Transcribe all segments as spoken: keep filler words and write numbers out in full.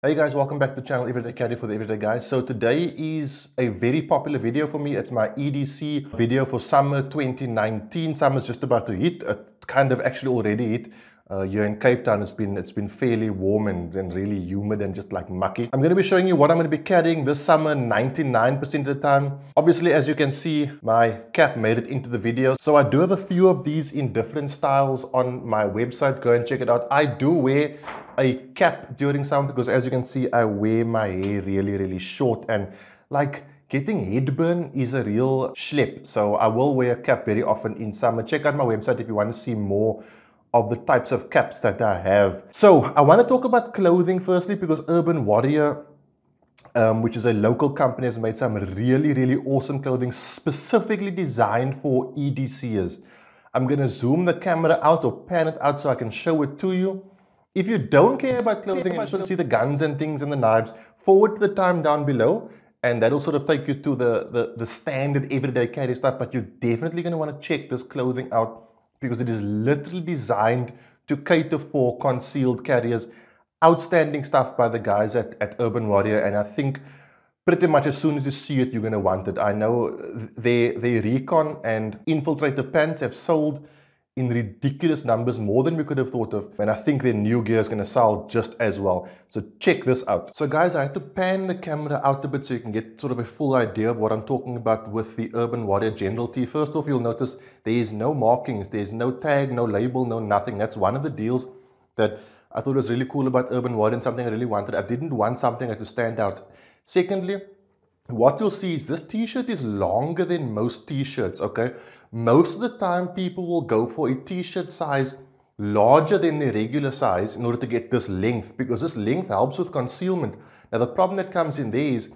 Hey guys, welcome back to the channel, Everyday Caddy for the Everyday Guys. So today is a very popular video for me. It's my E D C video for summer twenty nineteen. Summer's just about to hit. It kind of actually already hit. Uh, here in Cape Town, it's been it's been fairly warm and, and really humid and just like mucky. I'm going to be showing you what I'm going to be carrying this summer ninety-nine percent of the time. Obviously, as you can see, my cap made it into the video. So I do have a few of these in different styles on my website. Go and check it out. I do wear a cap during summer because, as you can see, I wear my hair really, really short, and like getting headburn is a real schlep. So I will wear a cap very often in summer. Check out my website if you want to see more of the types of caps that I have. So I want to talk about clothing firstly, because Urban Warrior, um, which is a local company, has made some really, really awesome clothing specifically designed for E D Cers. I'm going to zoom the camera out or pan it out so I can show it to you. If you don't care about clothing and just want to see the guns and things and the knives, forward to the time down below, and that'll sort of take you to the, the, the standard everyday carry stuff. But you're definitely going to want to check this clothing out, because it is literally designed to cater for concealed carriers. Outstanding stuff by the guys at, at Urban Warrior, and I think pretty much as soon as you see it, you're going to want it. I know their, their Recon and Infiltrator pants have sold in ridiculous numbers, more than we could have thought of, and I think their new gear is going to sell just as well. So check this out. So guys, I had to pan the camera out a bit so you can get sort of a full idea of what I'm talking about with the Urban Warrior general tee. First off, you'll notice there is no markings, there's no tag, no label, no nothing. That's one of the deals that I thought was really cool about Urban Warrior, and something I really wanted. I didn't want something that would stand out. Secondly, what you'll see is this t-shirt is longer than most t-shirts, okay? Most of the time, people will go for a t-shirt size larger than their regular size in order to get this length, because this length helps with concealment. Now, the problem that comes in there is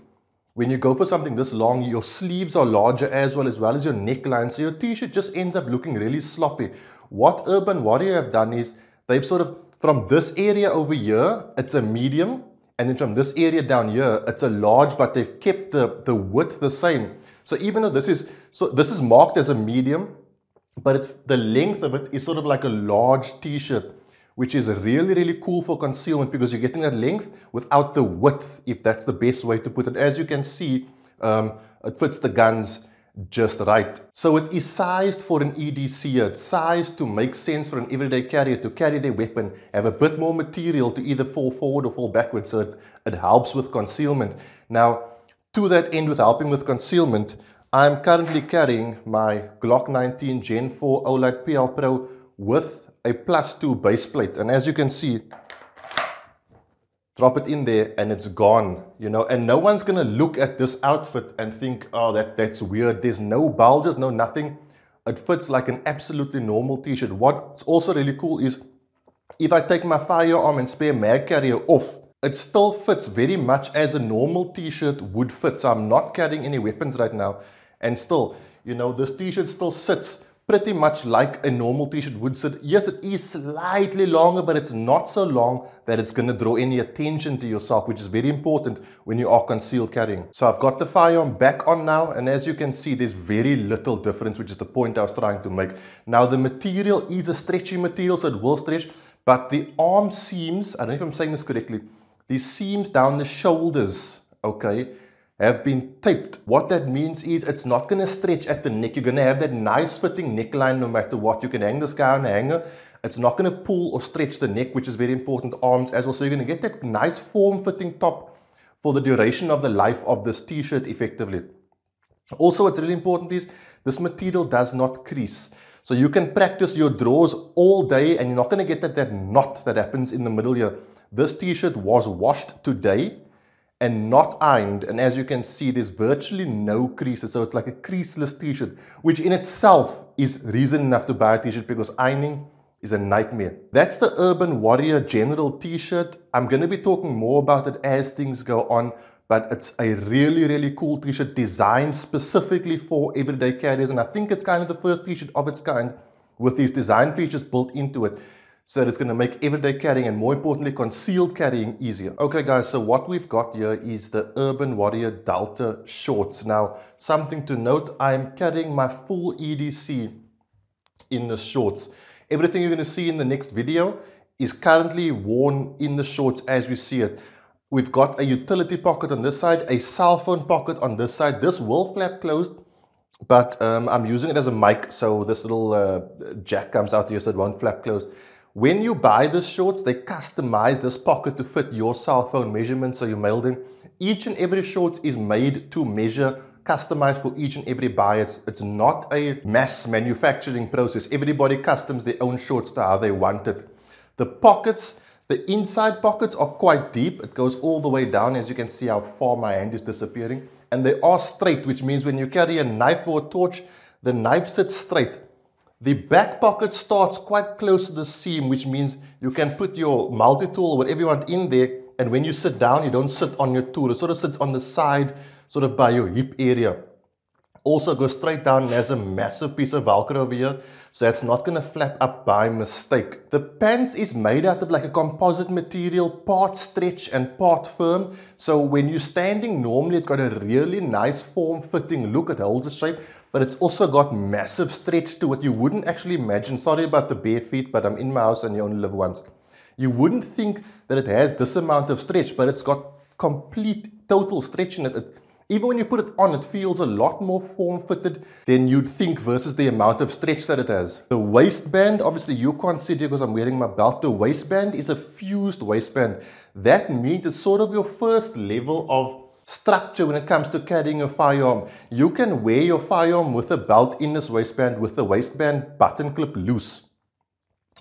when you go for something this long, your sleeves are larger as well as well as your neckline, so your t-shirt just ends up looking really sloppy. What Urban Warrior have done is they've sort of, from this area over here, it's a medium, and then from this area down here, it's a large, but they've kept the, the width the same. So even though this is, so this is marked as a medium, but it's, the length of it is sort of like a large t-shirt, which is really, really cool for concealment, because you're getting that length without the width, if that's the best way to put it. As you can see, um, it fits the guns just right. So it is sized for an E D C. It's sized to make sense for an everyday carrier to carry their weapon, have a bit more material to either fall forward or fall backwards, so it, it helps with concealment. Now, to that end, with helping with concealment, I'm currently carrying my Glock nineteen Gen four Olight P L Pro with a plus two base plate. And as you can see, drop it in there and it's gone, you know, and no one's going to look at this outfit and think, oh, that, that's weird. There's no bulges, no nothing. It fits like an absolutely normal t-shirt. What's also really cool is if I take my firearm and spare mag carrier off, it still fits very much as a normal t-shirt would fit. So I'm not carrying any weapons right now, and still, you know, this t-shirt still sits pretty much like a normal t-shirt would sit. Yes, it is slightly longer, but it's not so long that it's going to draw any attention to yourself, which is very important when you are concealed carrying. So I've got the firearm back on now, and as you can see, there's very little difference, which is the point I was trying to make. Now, the material is a stretchy material, so it will stretch, but the arm seams, I don't know if I'm saying this correctly, these seams down the shoulders, okay, have been taped. What that means is it's not going to stretch at the neck. You're going to have that nice fitting neckline no matter what. You can hang this guy on a hanger. It's not going to pull or stretch the neck, which is very important. Arms as well. So you're going to get that nice form-fitting top for the duration of the life of this t-shirt effectively. Also, what's really important is this material does not crease. So you can practice your draws all day and you're not going to get that, that knot that happens in the middle here. This t-shirt was washed today and not ironed, and as you can see, there's virtually no creases, so it's like a creaseless t-shirt, which in itself is reason enough to buy a t-shirt, because ironing is a nightmare. That's the Urban Warrior general t-shirt. I'm going to be talking more about it as things go on, but it's a really, really cool t-shirt designed specifically for everyday carriers, and I think it's kind of the first t-shirt of its kind with these design features built into it. So that it's going to make everyday carrying and, more importantly, concealed carrying easier. Okay guys, so what we've got here is the Urban Warrior Delta shorts. Now, something to note, I'm carrying my full E D C in the shorts. Everything you're going to see in the next video is currently worn in the shorts as we see it. We've got a utility pocket on this side, a cell phone pocket on this side. This will flap closed, but um, I'm using it as a mic, so this little uh, jack comes out here so it won't flap closed. When you buy the shorts, they customize this pocket to fit your cell phone measurements, so you mail them. Each and every shorts is made to measure, customized for each and every buyer. It's, it's not a mass manufacturing process. Everybody customs their own shorts to how they want it. The pockets, the inside pockets are quite deep. It goes all the way down, as you can see how far my hand is disappearing. And they are straight, which means when you carry a knife or a torch, the knife sits straight. The back pocket starts quite close to the seam, which means you can put your multi-tool, whatever you want, in there. And when you sit down, you don't sit on your tool. It sort of sits on the side, sort of by your hip area. Also goes straight down and has a massive piece of Velcro over here, so that's not going to flap up by mistake. The pants is made out of like a composite material, part stretch and part firm. So when you're standing normally, it's got a really nice form-fitting look. It holds the shape, but it's also got massive stretch to it. You wouldn't actually imagine, sorry about the bare feet, but I'm in my house and you only live once. You wouldn't think that it has this amount of stretch, but it's got complete, total stretch in it. It Even when you put it on, it feels a lot more form-fitted than you'd think versus the amount of stretch that it has. The waistband, obviously you can't see it because I'm wearing my belt. The waistband is a fused waistband. That means it's sort of your first level of structure when it comes to carrying a firearm. You can wear your firearm with a belt in this waistband with the waistband button clip loose.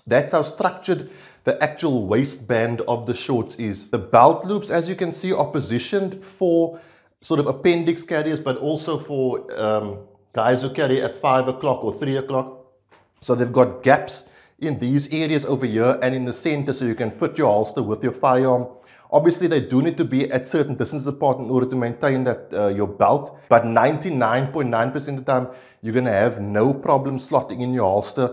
That's how structured the actual waistband of the shorts is. The belt loops, as you can see, are positioned for sort of appendix carriers, but also for um, guys who carry at five o'clock or three o'clock. So they've got gaps in these areas over here and in the center, so you can fit your holster with your firearm. Obviously, they do need to be at certain distances apart in order to maintain that uh, your belt, but ninety-nine point nine percent of the time, you're gonna have no problem slotting in your holster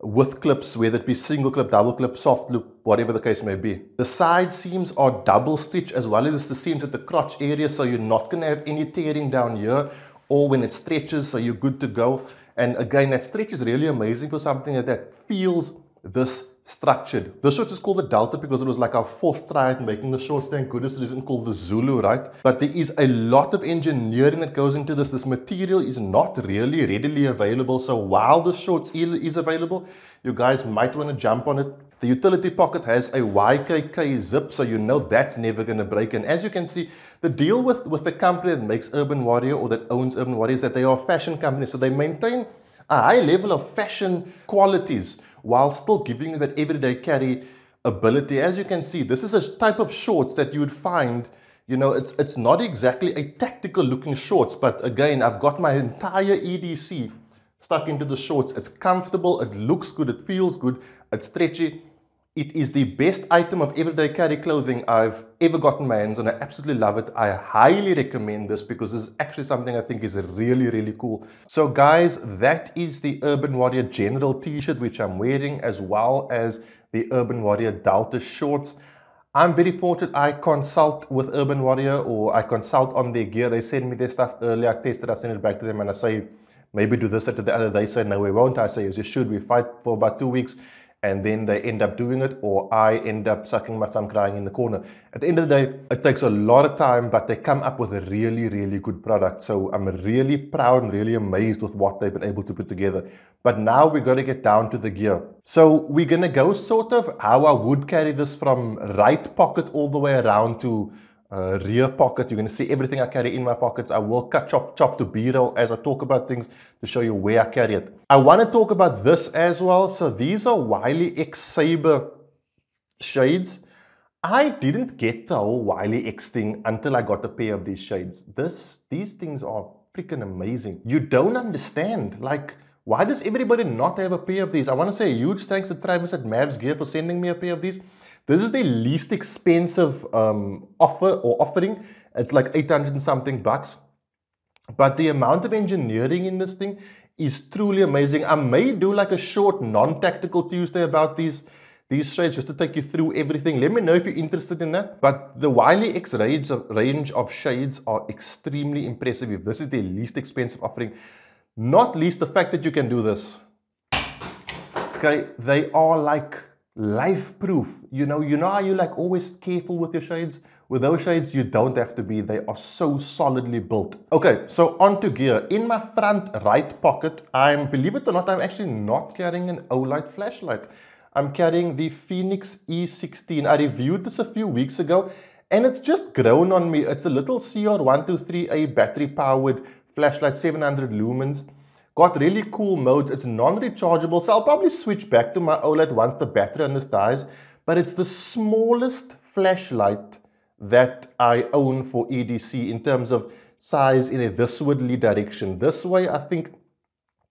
with clips, whether it be single clip, double clip, soft loop, whatever the case may be. The side seams are double stitch as well as the seams at the crotch area, so you're not going to have any tearing down here or when it stretches, so you're good to go. And again, that stretch is really amazing for something that, that feels this structured. This shorts is called the Delta because it was like our fourth try at making the shorts. Thank goodness it isn't called the Zulu, right? But there is a lot of engineering that goes into this. This material is not really readily available, so while the shorts is available, you guys might want to jump on it. The utility pocket has a Y K K zip, so you know that's never going to break. And as you can see, the deal with, with the company that makes Urban Warrior or that owns Urban Warrior is that they are a fashion company, so they maintain a high level of fashion qualities while still giving you that everyday carry ability. As you can see, this is a type of shorts that you would find, you know, it's, it's not exactly a tactical looking shorts, but again, I've got my entire E D C stuck into the shorts. It's comfortable, it looks good, it feels good, it's stretchy. It is the best item of everyday carry clothing I've ever gotten my hands on. I absolutely love it. I highly recommend this because this is actually something I think is really, really cool. So guys, that is the Urban Warrior General t-shirt, which I'm wearing, as well as the Urban Warrior Delta shorts. I'm very fortunate. I consult with Urban Warrior, or I consult on their gear. They send me their stuff early. I test it, I send it back to them and I say, maybe do this or the other. They say, no, we won't. I say, yes, you should. We fight for about two weeks. And then they end up doing it, or I end up sucking my thumb crying in the corner. At the end of the day, it takes a lot of time, but they come up with a really, really good product. So I'm really proud and really amazed with what they've been able to put together. But now we've got to get down to the gear. So we're going to go sort of how I would carry this from right pocket all the way around to uh, rear pocket. You're going to see everything I carry in my pockets. I will cut, chop, chop to B-roll as I talk about things to show you where I carry it. I want to talk about this as well. So these are Wiley X Sabre shades. I didn't get the whole Wiley X thing until I got a pair of these shades. This, these things are freaking amazing. You don't understand. Like, why does everybody not have a pair of these? I want to say a huge thanks to Travis at Mavs Gear for sending me a pair of these. This is the least expensive um, offer or offering. It's like eight hundred and something bucks. But the amount of engineering in this thing is truly amazing. I may do like a short non-tactical Tuesday about these these shades just to take you through everything. Let me know if you're interested in that. But the Wiley X range of, range of shades are extremely impressive. If this is the least expensive offering, not least the fact that you can do this. Okay, they are like life proof. You know, you know how you like always careful with your shades, With those shades, you don't have to be. They are so solidly built. Okay, so onto gear. In my front right pocket, I'm, believe it or not, I'm actually not carrying an Olight flashlight. I'm carrying the Fenix E sixteen. I reviewed this a few weeks ago, and it's just grown on me. It's a little C R one two three A battery-powered flashlight, seven hundred lumens. Got really cool modes. It's non-rechargeable, so I'll probably switch back to my Olight once the battery on this dies. But it's the smallest flashlight that I own for E D C in terms of size in a thiswardly direction. This way, I think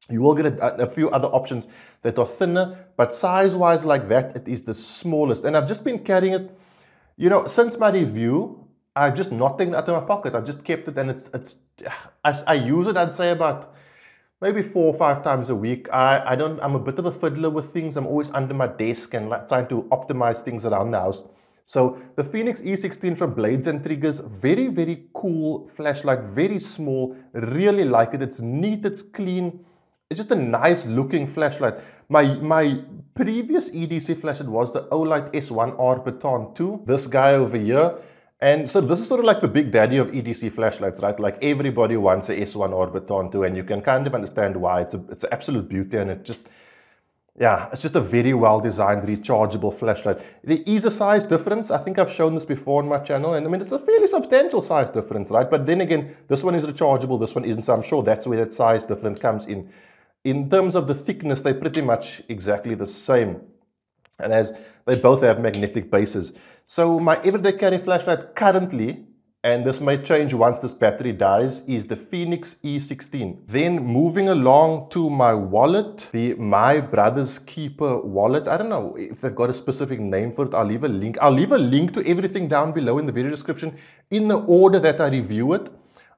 you will get a, a few other options that are thinner, but size-wise like that, it is the smallest. And I've just been carrying it, you know, since my review. I've just not taken it out of my pocket. I've just kept it, and it's, it's as I use it, I'd say about maybe four or five times a week. I, I don't, I'm a bit of a fiddler with things. I'm always under my desk and like trying to optimize things around the house. So the Fenix E sixteen from Blades and Triggers, very, very cool flashlight, very small, really like it. It's neat, it's clean. It's just a nice looking flashlight. My, my previous E D C flashlight was the Olight S one R Baton two, this guy over here. And so this is sort of like the big daddy of E D C flashlights, right? Like everybody wants a S one R Baton two, and you can kind of understand why. It's, a, it's an absolute beauty, and it just, yeah, it's just a very well-designed, rechargeable flashlight. There is a size difference. I think I've shown this before on my channel, and I mean, it's a fairly substantial size difference, right? But then again, this one is rechargeable, this one isn't, so I'm sure that's where that size difference comes in. In terms of the thickness, they're pretty much exactly the same, and as they both have magnetic bases. So my everyday carry flashlight currently, and this may change once this battery dies, is the Fenix E sixteen. Then moving along to my wallet, the My Brother's Keeper wallet. I don't know if they've got a specific name for it. I'll leave a link. I'll leave a link to everything down below in the video description in the order that I review it.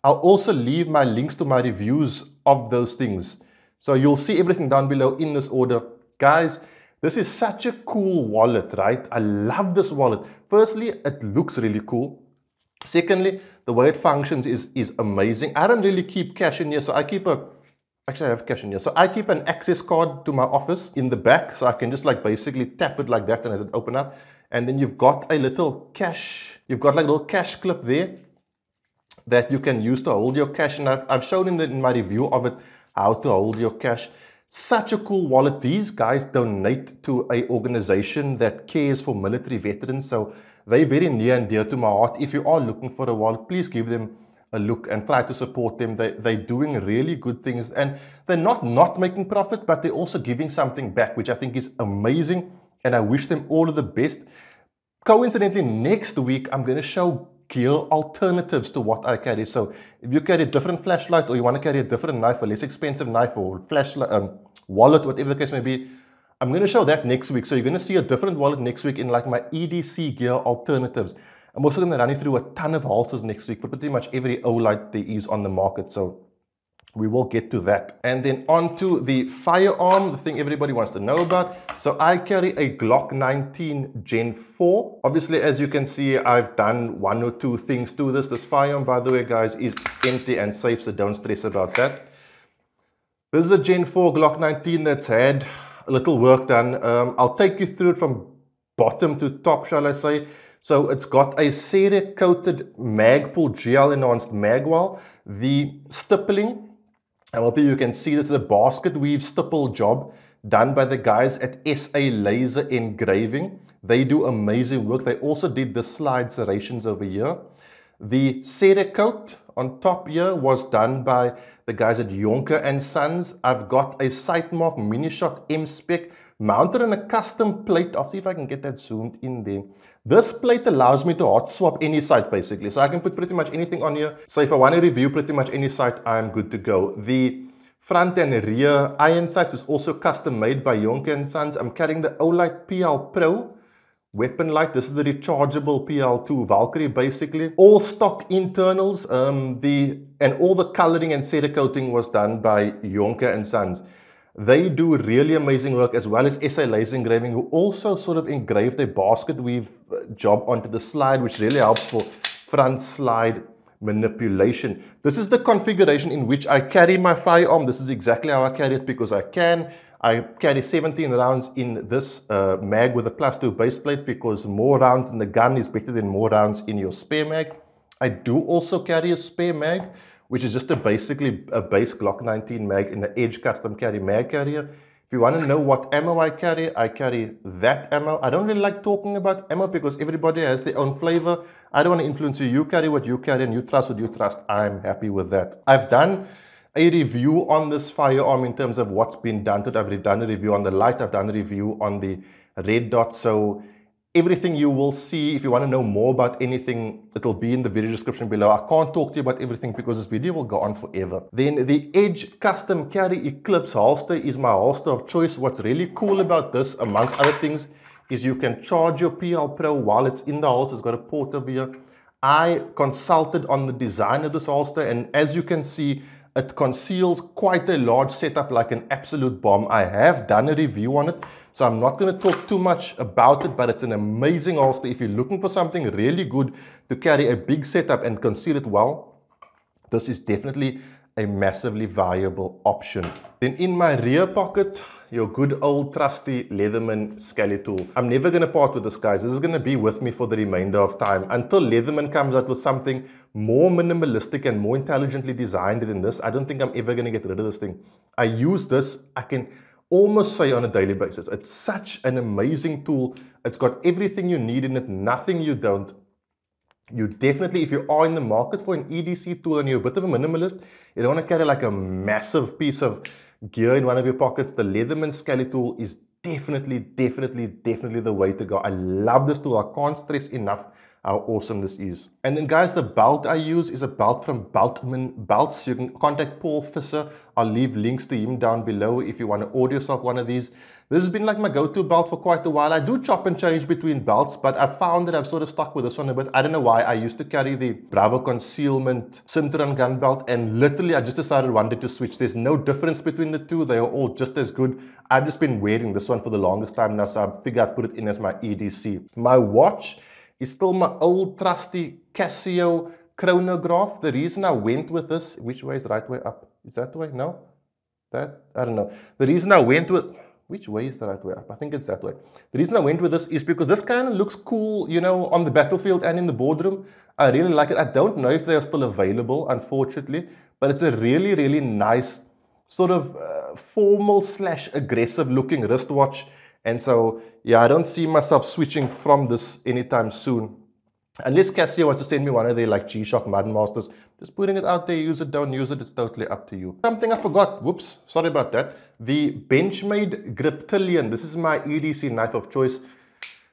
I'll also leave my links to my reviews of those things. So you'll see everything down below in this order. Guys, this is such a cool wallet, right? I love this wallet. Firstly, it looks really cool. Secondly, the way it functions is, is amazing. I don't really keep cash in here, so I keep a... Actually, I have cash in here. So I keep an access card to my office in the back, so I can just like basically tap it like that and it'll open up. And then you've got a little cash. You've got like a little cash clip there that you can use to hold your cash. And I've, I've shown in, the, in my review of it how to hold your cash. Such a cool wallet. These guys donate to an organization that cares for military veterans, so they're very near and dear to my heart. If you are looking for a wallet, please give them a look and try to support them. They, they're doing really good things, and they're not not making profit, but they're also giving something back, which I think is amazing, and I wish them all of the best. Coincidentally, next week I'm going to show gear alternatives to what I carry. So if you carry a different flashlight, or you want to carry a different knife, a less expensive knife, or flashlight, um, wallet, whatever the case may be, I'm going to show that next week. So you're going to see a different wallet next week in like my E D C gear alternatives. I'm also going to run you through a ton of holsters next week for pretty much every Olight there is on the market. So we will get to that. And then on to the firearm, the thing everybody wants to know about. So I carry a Glock nineteen Gen four. Obviously, as you can see, I've done one or two things to this. This firearm, by the way, guys, is empty and safe, so don't stress about that. This is a Gen four Glock nineteen that's had a little work done. Um, I'll take you through it from bottom to top, shall I say. So it's got a Cerakoted Magpul G L enhanced magwell. The stippling, I hope you can see, this is a basket weave stipple job done by the guys at S A Laser Engraving. They do amazing work. They also did the slide serrations over here. The Cerakote on top here was done by the guys at Yonker and Sons. I've got a Sightmark Mini Shot M-Spec mounted on a custom plate. I'll see if I can get that zoomed in there. This plate allows me to hot swap any sight, basically. So I can put pretty much anything on here. So if I want to review pretty much any sight, I'm good to go. The front and rear iron sight is also custom made by Yonker and Sons. I'm carrying the Olight P L Pro. Weapon light. This is the rechargeable P L two Valkyrie, basically. All stock internals, um, the and all the coloring and Cerakoting was done by Yonker and Sons. They do really amazing work, as well as S A Laser Engraving, who also sort of engraved a basket weave job onto the slide, which really helps for front slide manipulation. This is the configuration in which I carry my firearm. This is exactly how I carry it because I can. I carry seventeen rounds in this uh, mag with a plus two base plate, because more rounds in the gun is better than more rounds in your spare mag. I do also carry a spare mag, which is just a basically a base Glock nineteen mag in the Edge Custom Carry mag carrier. If you want to know what ammo I carry, I carry that ammo. I don't really like talking about ammo because everybody has their own flavor. I don't want to influence you. You carry what you carry and you trust what you trust. I'm happy with that. I've done a review on this firearm in terms of what's been done to it. I've done a review on the light. I've done a review on the red dot. So everything you will see, if you want to know more about anything, it'll be in the video description below. I can't talk to you about everything because this video will go on forever. Then the Edge Custom Carry Eclipse holster is my holster of choice. What's really cool about this, amongst other things, is you can charge your P L Pro while it's in the holster. It's got a port over here. I consulted on the design of this holster, and as you can see, it conceals quite a large setup like an absolute bomb. I have done a review on it, so I'm not going to talk too much about it, but it's an amazing holster. If you're looking for something really good to carry a big setup and conceal it well, this is definitely a massively viable option. Then in my rear pocket, your good old trusty Leatherman Skeletool. I'm never going to part with this, guys. This is going to be with me for the remainder of time. Until Leatherman comes out with something more minimalistic and more intelligently designed than this, I don't think I'm ever going to get rid of this thing. I use this, I can almost say, on a daily basis. It's such an amazing tool. It's got everything you need in it, nothing you don't. You definitely, if you are in the market for an E D C tool and you're a bit of a minimalist, you don't want to carry like a massive piece of gear in one of your pockets, the Leatherman Skeletool is definitely, definitely, definitely the way to go. I love this tool. I can't stress enough how awesome this is. And then guys, the belt I use is a belt from Beltman Belts. You can contact Paul Fisher. I'll leave links to him down below if you want to order yourself one of these. This has been like my go-to belt for quite a while. I do chop and change between belts, but I found that I've sort of stuck with this one a bit. I don't know why. I used to carry the Bravo Concealment Cinturon gun belt, and literally I just decided one day to switch. There's no difference between the two. They are all just as good. I've just been wearing this one for the longest time now, so I figured I'd put it in as my E D C. My watch is still my old trusty Casio chronograph. The reason I went with this, which way is right way up? Is that the way? No? That? I don't know. The reason I went with... Which way is the right way up? I think it's that way. The reason I went with this is because this kind of looks cool, you know, on the battlefield and in the boardroom. I really like it. I don't know if they are still available, unfortunately, but it's a really, really nice sort of uh, formal slash aggressive looking wristwatch. And so, yeah, I don't see myself switching from this anytime soon. Unless Casio wants to send me one of their like G-Shock Mud Masters. Just putting it out there, use it, don't use it, it's totally up to you. Something I forgot, whoops, sorry about that. The Benchmade Griptilian, this is my E D C knife of choice.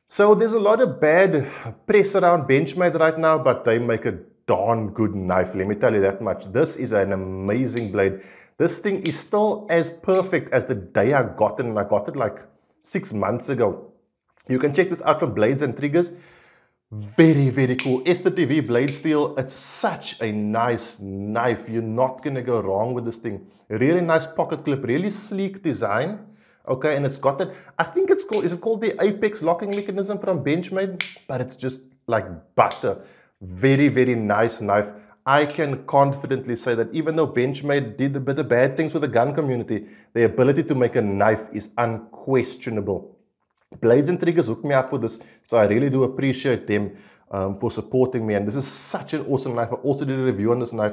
So there's a lot of bad press around Benchmade right now, but they make a darn good knife, let me tell you that much. This is an amazing blade. This thing is still as perfect as the day I got it, and I got it like six months ago. You can check this out from Blades and Triggers. Very, very cool. S T V blade steel. It's such a nice knife. You're not going to go wrong with this thing. Really nice pocket clip. Really sleek design. Okay, and it's got that. I think it's called, is it called the apex locking mechanism from Benchmade? But it's just like butter. Very, very nice knife. I can confidently say that even though Benchmade did a bit of bad things with the gun community, the ability to make a knife is unquestionable. Blades and Triggers hooked me up with this, so I really do appreciate them um, for supporting me, and this is such an awesome knife. I also did a review on this knife.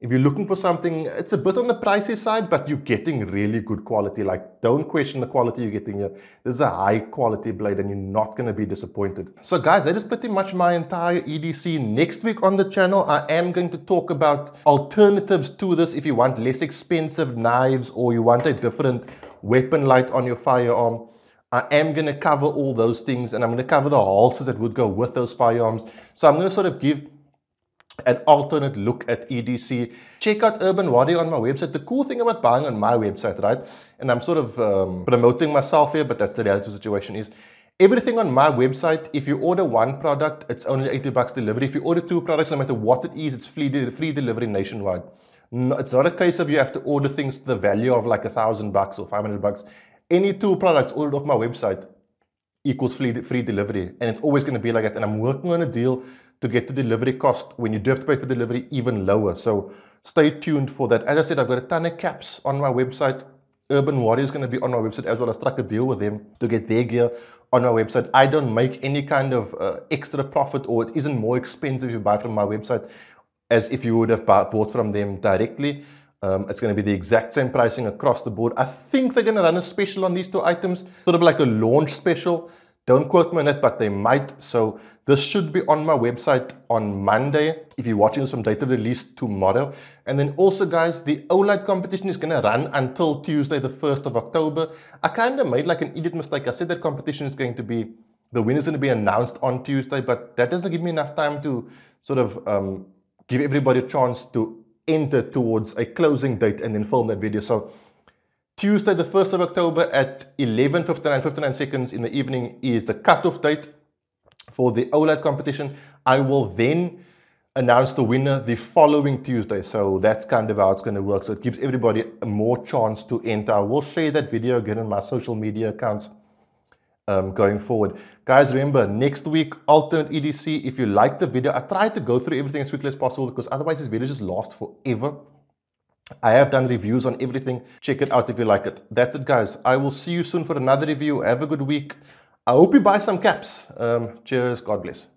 If you're looking for something, it's a bit on the pricey side, but you're getting really good quality. Like, don't question the quality you're getting here. This is a high quality blade and you're not going to be disappointed. So guys, that is pretty much my entire E D C. Next week on the channel, I am going to talk about alternatives to this if you want less expensive knives or you want a different weapon light on your firearm. I am going to cover all those things, and I'm going to cover the holsters that would go with those firearms. So I'm going to sort of give an alternate look at E D C. Check out Urban Warrior on my website. The cool thing about buying on my website, right, and I'm sort of um, promoting myself here, but that's the reality of the situation, is everything on my website, if you order one product, it's only eighty bucks delivery. If you order two products, no matter what it is, it's free, de free delivery nationwide. No, it's not a case of you have to order things to the value of like a thousand bucks or five hundred bucks. Any two products ordered off my website equals free, free delivery, and it's always going to be like that. And I'm working on a deal to get the delivery cost, when you do have to pay for delivery, even lower. So stay tuned for that. As I said, I've got a ton of caps on my website. Urban Warrior is going to be on our website as well. I struck a deal with them to get their gear on our website. I don't make any kind of uh, extra profit, or it isn't more expensive if you buy from my website as if you would have bought from them directly. Um, it's going to be the exact same pricing across the board. I think they're going to run a special on these two items, sort of like a launch special. Don't quote me on that, but they might. So this should be on my website on Monday, if you're watching this from date of release tomorrow. And then also, guys, the Olight competition is going to run until Tuesday, the first of October. I kind of made like an idiot mistake. I said that competition is going to be, the winner is going to be announced on Tuesday, but that doesn't give me enough time to sort of um, give everybody a chance to enter towards a closing date and then film that video. So Tuesday, the first of October at eleven fifty-nine, fifty-nine seconds in the evening is the cutoff date for the Olight competition. I will then announce the winner the following Tuesday. So that's kind of how it's going to work. So it gives everybody a more chance to enter. I will share that video again on my social media accounts um, going forward. Guys, remember, next week, alternate E D C. If you like the video, I try to go through everything as quickly as possible because otherwise this video just lasts forever. I have done reviews on everything. Check it out if you like it. That's it, guys. I will see you soon for another review. Have a good week. I hope you buy some caps. Um, cheers. God bless.